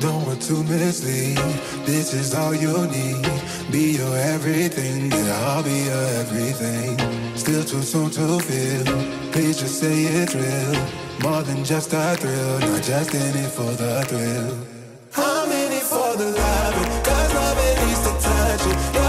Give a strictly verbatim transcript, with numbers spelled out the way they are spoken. don't want to mislead. This is all you need. Be your everything, and I'll be your everything. Still too soon to feel. Please just say it's real. More than just a thrill, not just in it for the thrill. I'm in it for the love, 'cause love it needs to touch it.